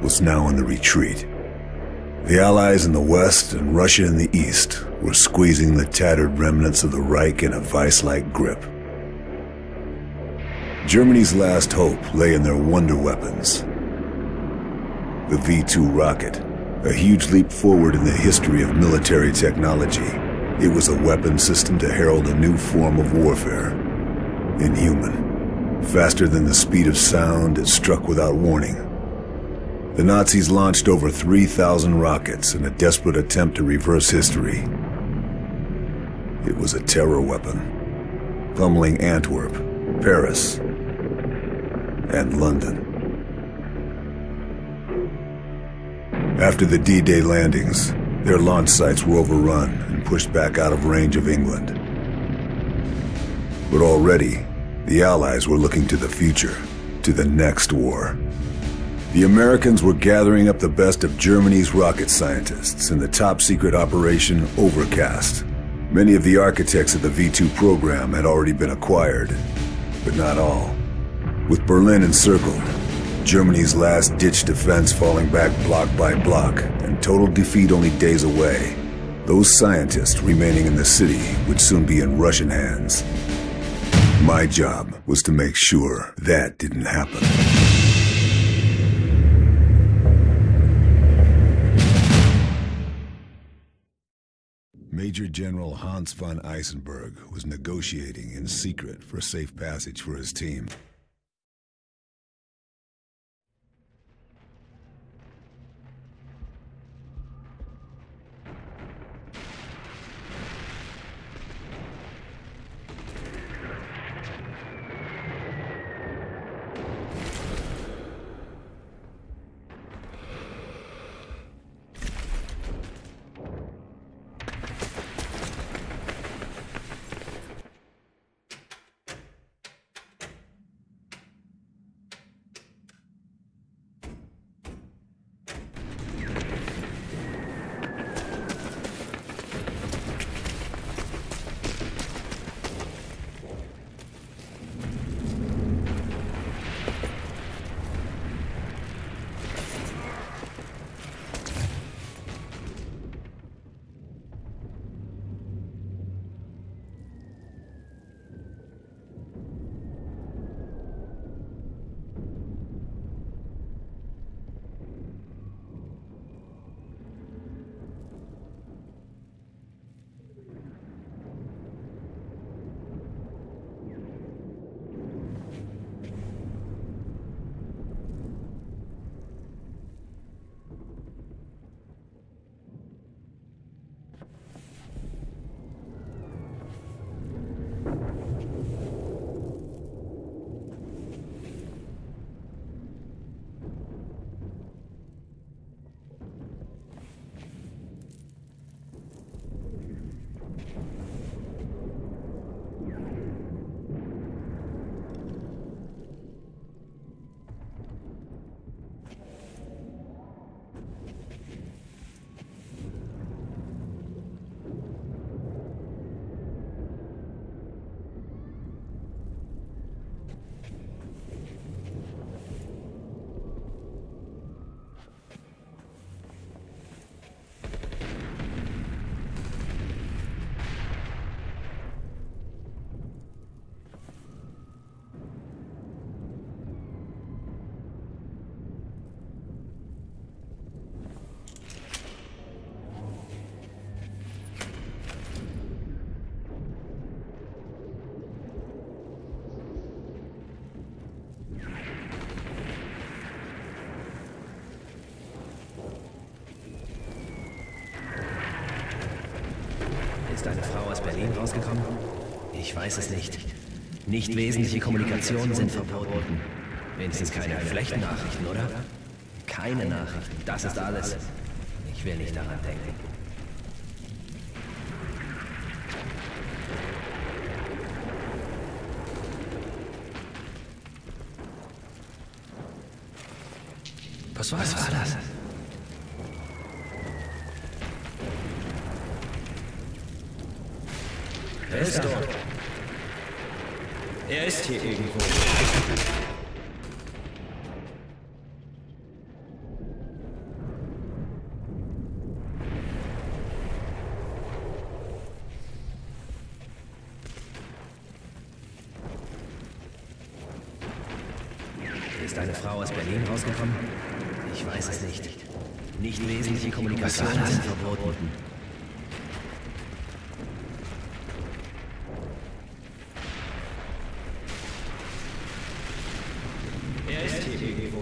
was now in the retreat. The Allies in the west and Russia in the east were squeezing the tattered remnants of the Reich in a vice-like grip. Germany's last hope lay in their wonder weapons. The V2 rocket, a huge leap forward in the history of military technology. It was a weapon system to herald a new form of warfare. Inhuman. Faster than the speed of sound, it struck without warning. The Nazis launched over 3,000 rockets in a desperate attempt to reverse history. It was a terror weapon, pummeling Antwerp, Paris, and London. After the D-Day landings, their launch sites were overrun and pushed back out of range of England. But already, the Allies were looking to the future, to the next war. The Americans were gathering up the best of Germany's rocket scientists in the top-secret Operation Overcast. Many of the architects of the V2 program had already been acquired, but not all. With Berlin encircled, Germany's last-ditch defense falling back block by block, and total defeat only days away, those scientists remaining in the city would soon be in Russian hands. My job was to make sure that didn't happen. Major General Hans von Eisenberg was negotiating in secret for safe passage for his team. Ist eine Frau aus Berlin rausgekommen? Ich weiß es nicht. Nicht wesentliche Kommunikationen sind verboten. Wenigstens keine Flächennachrichten, oder? Keine Nachrichten, das ist alles. Ich will nicht daran denken. Was war das? Er ist dort. Er ist hier irgendwo. deine Frau aus Berlin rausgekommen? Ich weiß es nicht. Nicht wesentliche Kommunikationen sind verboten. Er ist hier, Gebo.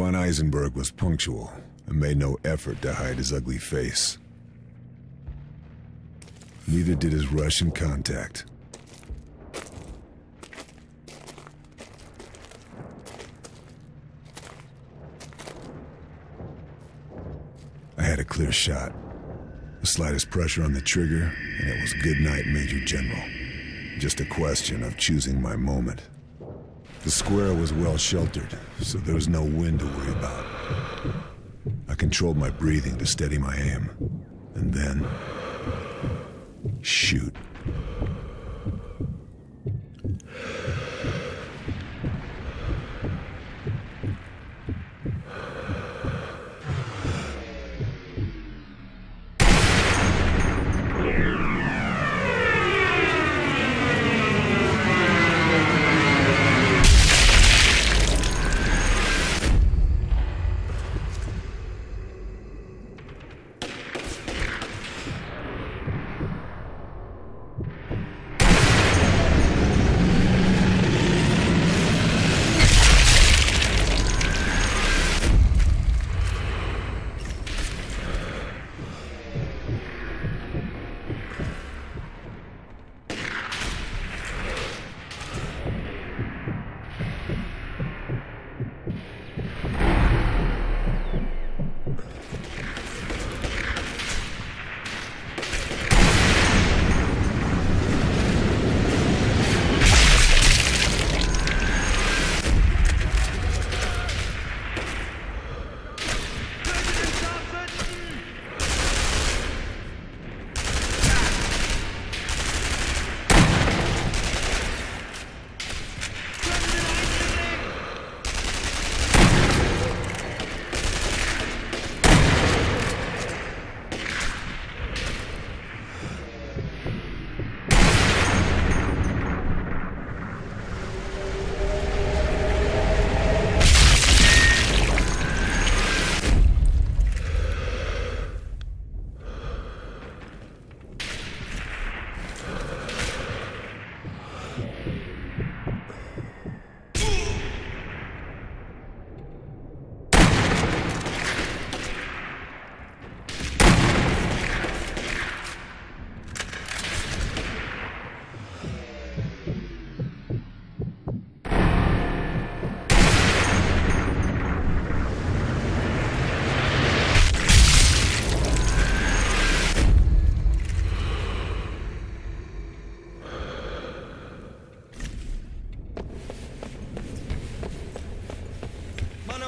Von Eisenberg was punctual and made no effort to hide his ugly face. Neither did his Russian contact. I had a clear shot. The slightest pressure on the trigger, and it was good night, Major General. Just a question of choosing my moment. The square was well sheltered, so there was no wind to worry about. I controlled my breathing to steady my aim, and then shoot.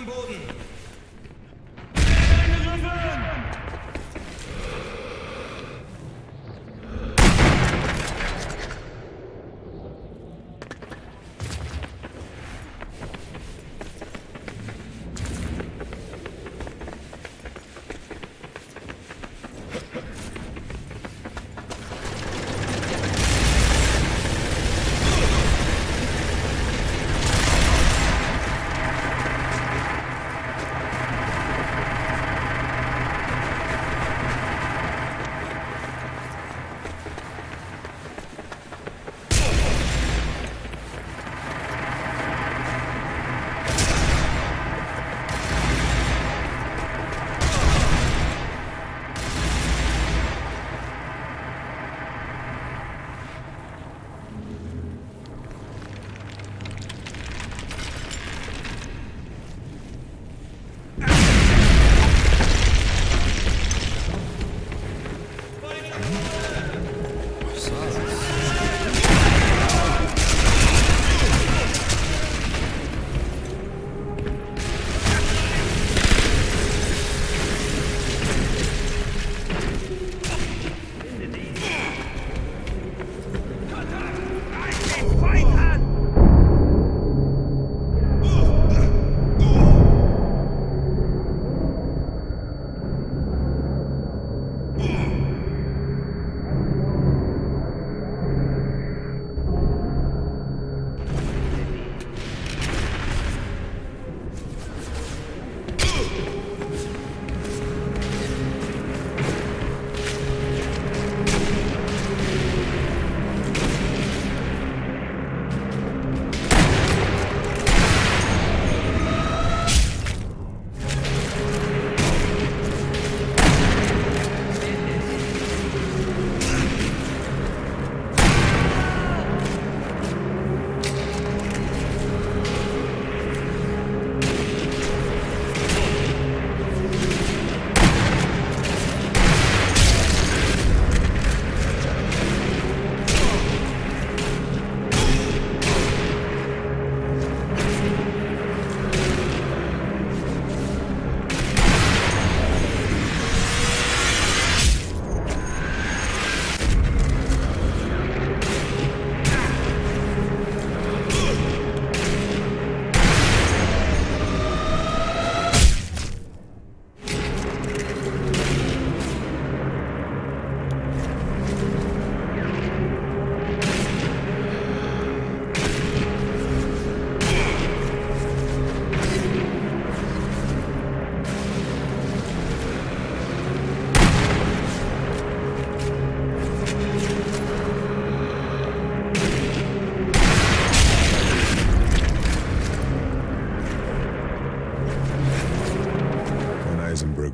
am Boden.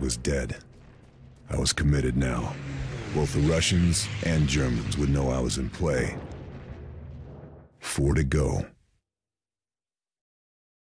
Was dead. I was committed now. Both the Russians and Germans would know I was in play. 4 to go.